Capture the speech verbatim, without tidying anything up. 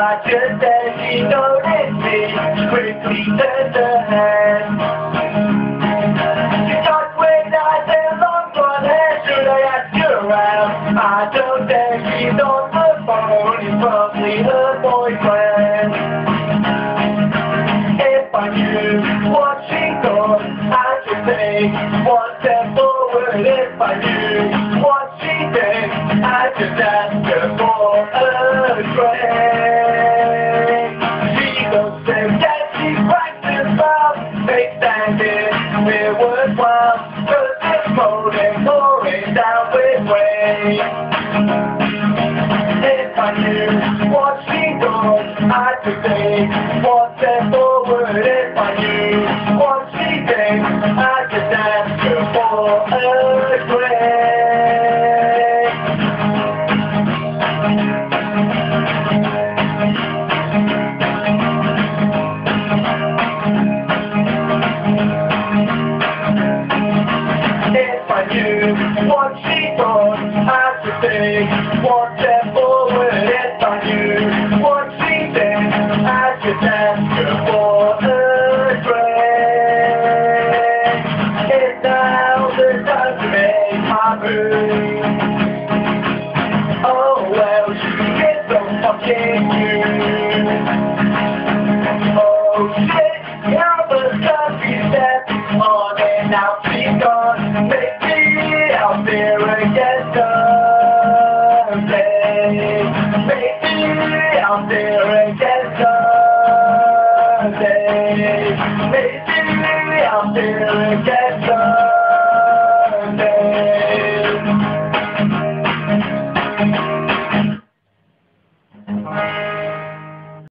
But just as she noticed me, quickly turned her head. She thought when I said long one hair, should I ask you around? I don't think she's on her phone, it's probably her boyfriend. If I knew what she thought, I should take one step forward. If I knew what she thinks, I just ask her for a friend. It was wild, but it's molding, pouring down with rain. If I knew what she does, I'd be safe. One step forward, if I knew what she thinks, I'd just ask her for a break. What she thought, I should take one step forward. If I knew what she thinks, I should ask her for a drink. It's now the time to make my move. Oh well, she is so fucking cute. Oh shit, how the country steps on and now she's gone. Make I'm there again someday. Maybe I'm there again.